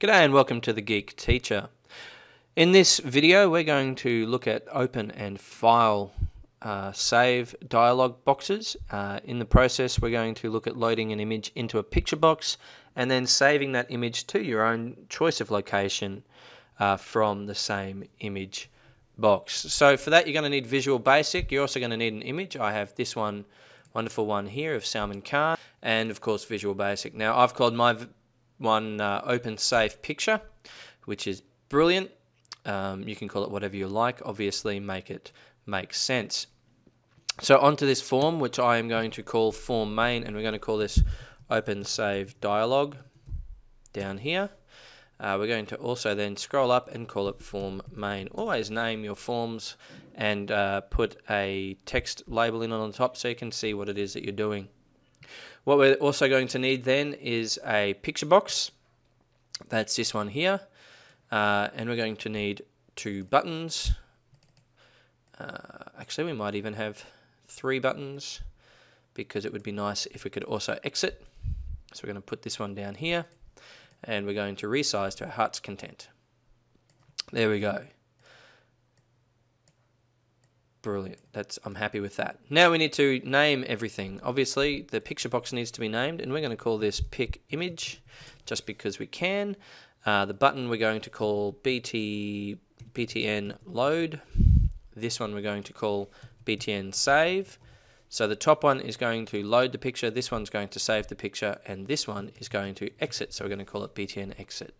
G'day and welcome to the Geek Teacher. In this video we're going to look at open and file save dialog boxes. In the process we're going to look at loading an image into a picture box and then saving that image to your own choice of location from the same image box. So for that you're going to need Visual Basic, you're also going to need an image. I have this one, wonderful one here of Salman Khan, and of course Visual Basic. Now I've called my one open save picture, which is brilliant. You can call it whatever you like, obviously make it make sense. So onto this form, which I am going to call form main, and we're going to call this open save dialog down here. We're going to also then scroll up and call it form main. Always name your forms and put a text label in on the top so you can see what it is that you're doing. What we're also going to need then is a picture box. That's this one here. And we're going to need two buttons. Actually, we might even have three buttons because it would be nice if we could also exit. So we're going to put this one down here and we're going to resize to our heart's content. There we go. Brilliant. I'm happy with that. Now we need to name everything. Obviously, the picture box needs to be named, and we're going to call this pick image just because we can. The button we're going to call btn load. This one we're going to call btn save. So the top one is going to load the picture, this one's going to save the picture, and this one is going to exit. So we're going to call it btn exit.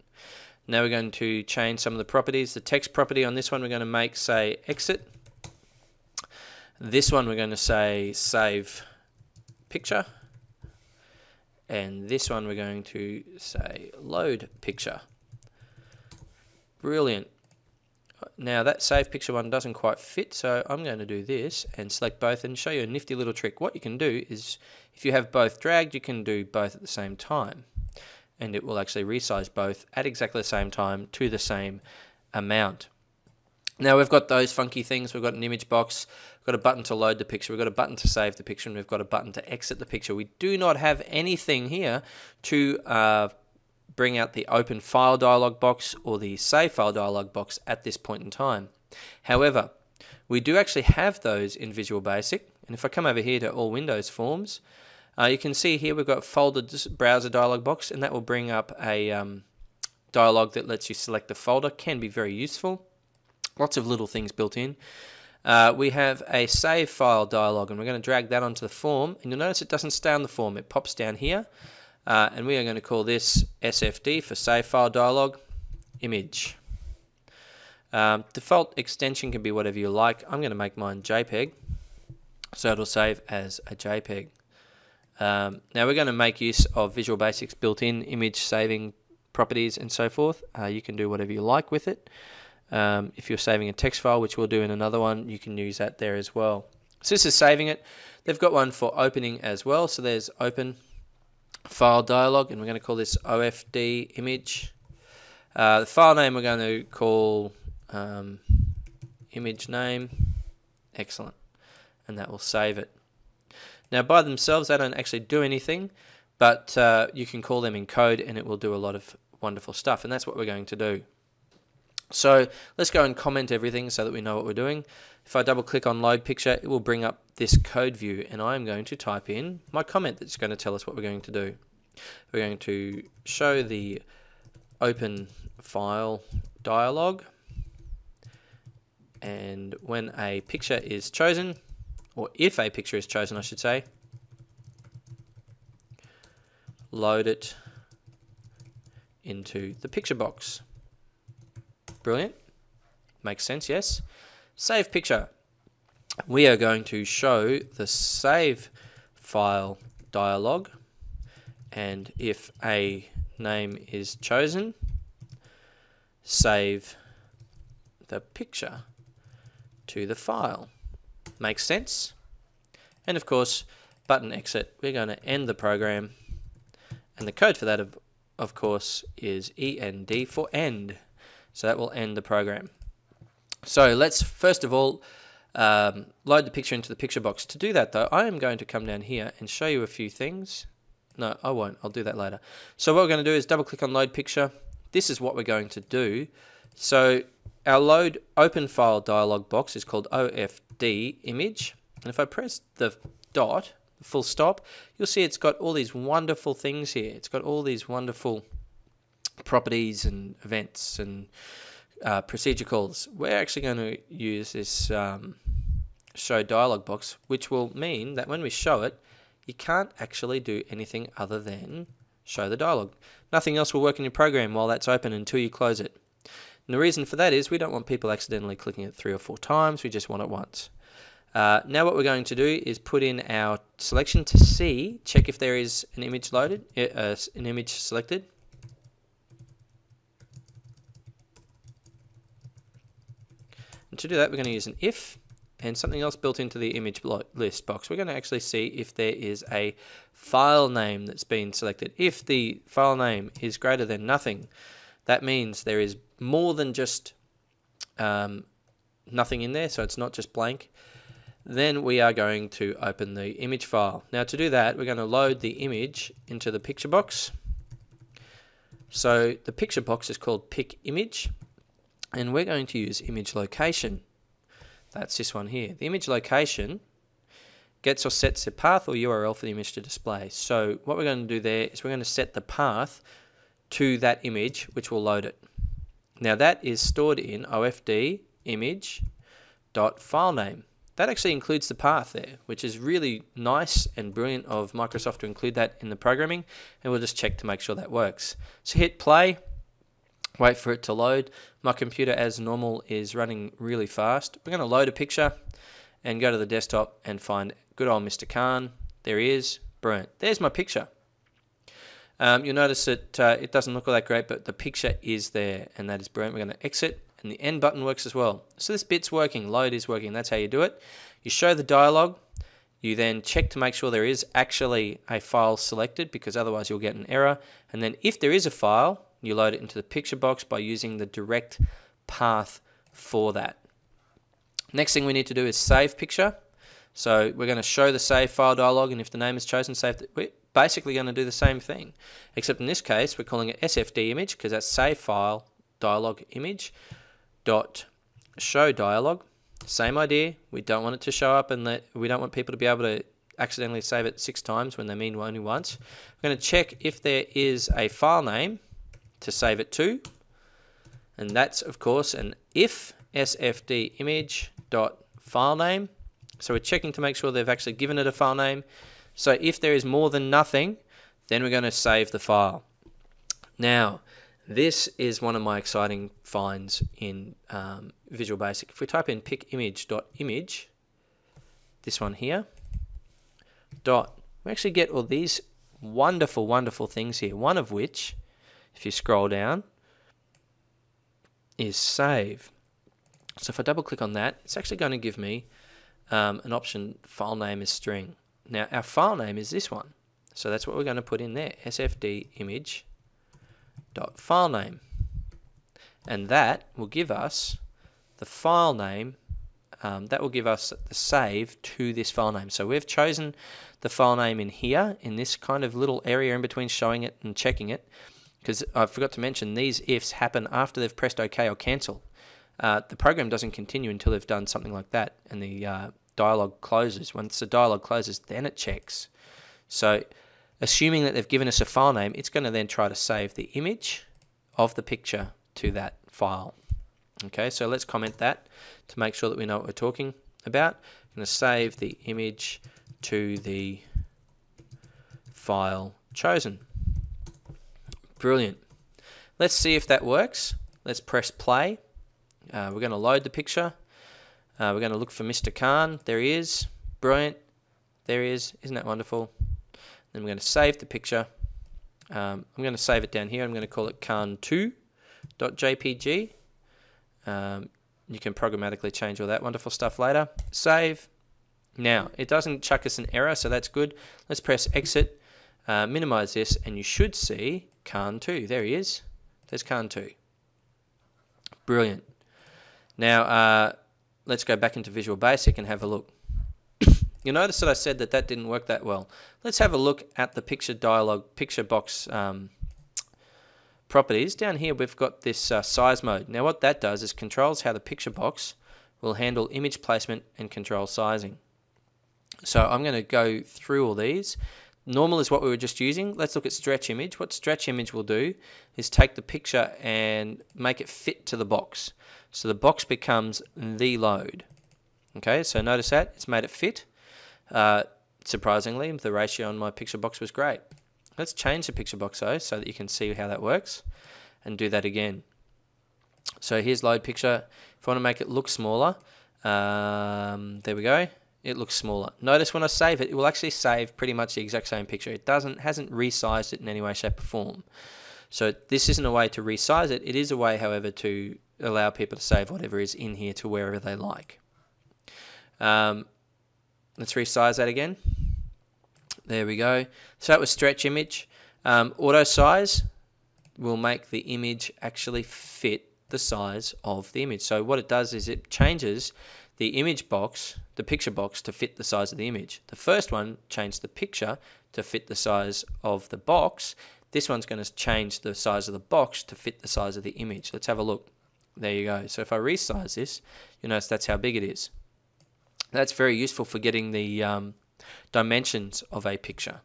Now we're going to change some of the properties. The text property on this one we're going to make say exit. This one we're going to say save picture, and this one we're going to say load picture. Brilliant. Now that save picture one doesn't quite fit, so I'm going to do this and select both and show you a nifty little trick. What you can do is if you have both dragged, you can do both at the same time, and it will actually resize both at exactly the same time to the same amount. Now we've got those funky things. We've got an image box, we've got a button to load the picture, we've got a button to save the picture, and we've got a button to exit the picture. We do not have anything here to bring out the open file dialog box or the save file dialog box at this point in time. However, we do actually have those in Visual Basic, and if I come over here to all Windows forms, you can see here we've got folded browser dialog box, and that will bring up a dialog that lets you select the folder. Can be very useful. Lots of little things built in. We have a save file dialog, and we're going to drag that onto the form, and you'll notice it doesn't stay on the form, it pops down here, and we are going to call this SFD for save file dialog image. Default extension can be whatever you like. I'm going to make mine JPEG, so it'll save as a JPEG. Now we're going to make use of Visual Basic's built-in image saving properties and so forth. You can do whatever you like with it. If you're saving a text file, which we'll do in another one, you can use that there as well. So this is saving it. They've got one for opening as well. So there's open file dialog, and we're going to call this OFD image. The file name we're going to call image name. Excellent. And that will save it. Now by themselves, they don't actually do anything, but you can call them in code and it will do a lot of wonderful stuff. And that's what we're going to do. So let's go and comment everything so that we know what we're doing. If I double click on load picture, it will bring up this code view, and I'm going to type in my comment that's going to tell us what we're going to do. We're going to show the open file dialog, and when a picture is chosen, or if a picture is chosen I should say, load it into the picture box. Brilliant. Makes sense, yes. Save picture. We are going to show the save file dialog, and if a name is chosen, save the picture to the file. Makes sense. And of course, button exit. We're going to end the program, and the code for that of course is END for end. So that will end the program. So let's first of all load the picture into the picture box. To do that though, I am going to come down here and show you a few things. No, I won't. I'll do that later. So what we're going to do is double click on load picture, this is what we're going to do. So our load open file dialog box is called OFD image. And if I press the dot, the full stop, you'll see it's got all these wonderful things here. It's got all these wonderful properties and events and procedure calls. We're actually going to use this show dialog box, which will mean that when we show it, you can't actually do anything other than show the dialog. Nothing else will work in your program while that's open until you close it. And the reason for that is we don't want people accidentally clicking it 3 or 4 times. We just want it once. Now what we're going to do is put in our selection to see, check if there is an image loaded, an image selected. And to do that, we're going to use an if and something else built into the image list box. We're going to actually see if there is a file name that's been selected. If the file name is greater than nothing, that means there is more than just nothing in there, so it's not just blank. Then we are going to open the image file. Now to do that, we're going to load the image into the picture box. So the picture box is called pic image, and we're going to use image location. That's this one here. The image location gets or sets the path or URL for the image to display. So what we're going to do there is we're going to set the path to that image, which will load it. Now that is stored in OFD image dot file name. That actually includes the path there, which is really nice and brilliant of Microsoft to include that in the programming, and we'll just check to make sure that works. So hit play, wait for it to load. My computer, as normal, is running really fast. We're going to load a picture and go to the desktop and find good old Mr. Khan. There he is. Brilliant. There's my picture. You'll notice that it doesn't look all that great, but the picture is there, and that is brilliant. We're going to exit. And the end button works as well. So this bit's working, load is working, that's how you do it. You show the dialog, you then check to make sure there is actually a file selected, because otherwise you'll get an error. And then if there is a file, you load it into the picture box by using the direct path for that. Next thing we need to do is save picture. So we're going to show the save file dialog, and if the name is chosen, save it. We're basically going to do the same thing, except in this case we're calling it SFD image, because that's save file dialog image. Dot show dialog, same idea. We don't want it to show up, and we don't want people to be able to accidentally save it 6 times when they mean only once. We're going to check if there is a file name to save it to, and that's of course an if sfd image dot file name. So we're checking to make sure they've actually given it a file name. So if there is more than nothing, then we're going to save the file. Now, this is one of my exciting finds in Visual Basic. If we type in picimage.image, this one here, dot, we actually get all these wonderful, wonderful things here. One of which, if you scroll down, is save. So if I double click on that, it's actually going to give me an option, file name is string. Now our file name is this one. So that's what we're going to put in there, SFD image. Dot file name, and that will give us the file name that will give us the save to this file name. So we've chosen the file name in here, in this kind of little area in between showing it and checking it, because I forgot to mention these ifs happen after they've pressed OK or cancel. The program doesn't continue until they've done something like that, and the dialog closes. Once the dialog closes, then it checks. So assuming that they've given us a file name, it's going to then try to save the image of the picture to that file. Okay, so let's comment that to make sure that we know what we're talking about. I'm going to save the image to the file chosen. Brilliant. Let's see if that works. Let's press play. We're going to load the picture. We're going to look for Mr. Khan. There he is. Brilliant. There he is. Isn't that wonderful? Then we're going to save the picture. I'm going to save it down here. I'm going to call it khan2.jpg. You can programmatically change all that wonderful stuff later. Save. Now, it doesn't chuck us an error, so that's good. Let's press exit, minimize this, and you should see Khan2. There he is. There's Khan2. Brilliant. Now, let's go back into Visual Basic and have a look. You'll notice that I said that that didn't work that well. Let's have a look at the picture box properties, down here we've got this size mode. Now what that does is controls how the picture box will handle image placement and control sizing. So I'm going to go through all these. Normal is what we were just using. Let's look at stretch image. What stretch image will do is take the picture and make it fit to the box. So the box becomes the load. Okay, so notice that it's made it fit. Surprisingly, the ratio on my picture box was great. Let's change the picture box though so that you can see how that works and do that again. So here's load picture. If I want to make it look smaller, there we go. It looks smaller. Notice when I save it, it will actually save pretty much the exact same picture. It hasn't resized it in any way, shape or form. So this isn't a way to resize it. It is a way, however, to allow people to save whatever is in here to wherever they like. Let's resize that again. There we go. So that was stretch image. Auto size will make the image actually fit the size of the image. So what it does is it changes the image box, the picture box, to fit the size of the image. The first one changed the picture to fit the size of the box. This one's going to change the size of the box to fit the size of the image. Let's have a look. There you go. So if I resize this, you'll notice that's how big it is. That's very useful for getting the dimensions of a picture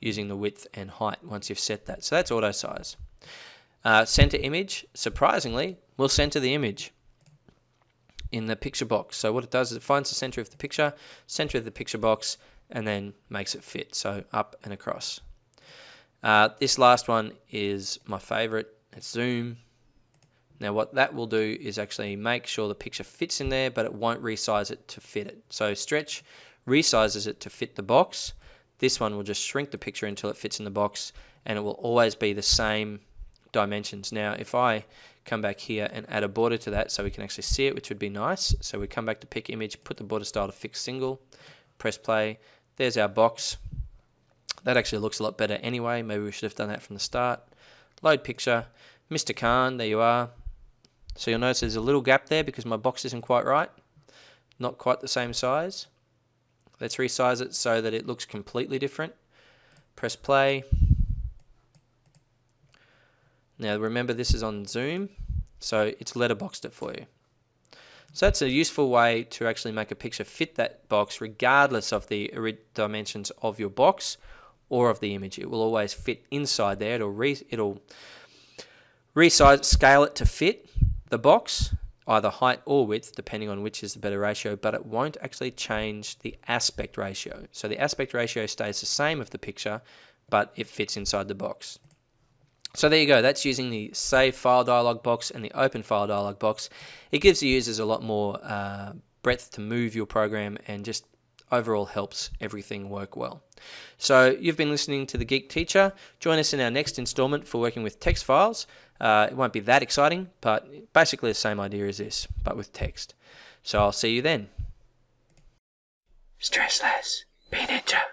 using the width and height once you've set that. So that's auto size. Center image, surprisingly, will center the image in the picture box. So what it does is it finds the center of the picture box, and then makes it fit, so up and across. This last one is my favorite. It's zoom. Now what that will do is actually make sure the picture fits in there, but it won't resize it to fit it. So stretch resizes it to fit the box. This one will just shrink the picture until it fits in the box, and it will always be the same dimensions. Now if I come back here and add a border to that so we can actually see it, which would be nice, so we come back to pick image, put the border style to fixed single, press play, there's our box. That actually looks a lot better anyway, maybe we should have done that from the start. Load picture, Mr. Khan, there you are. So you'll notice there's a little gap there because my box isn't quite right, not quite the same size. Let's resize it so that it looks completely different, press play. Now remember this is on zoom, so it's letterboxed it for you. So that's a useful way to actually make a picture fit that box regardless of the dimensions of your box or of the image. It will always fit inside there. It'll resize, scale it to fit the box, either height or width, depending on which is the better ratio, but it won't actually change the aspect ratio. So the aspect ratio stays the same of the picture, but it fits inside the box. So there you go, that's using the Save File dialog box and the Open File dialog box. It gives the users a lot more breadth to move your program and just overall helps everything work well. So you've been listening to The Geek Teacher. Join us in our next installment for working with text files. It won't be that exciting, but basically the same idea as this, but with text. So I'll see you then. Stress less. Be ninja.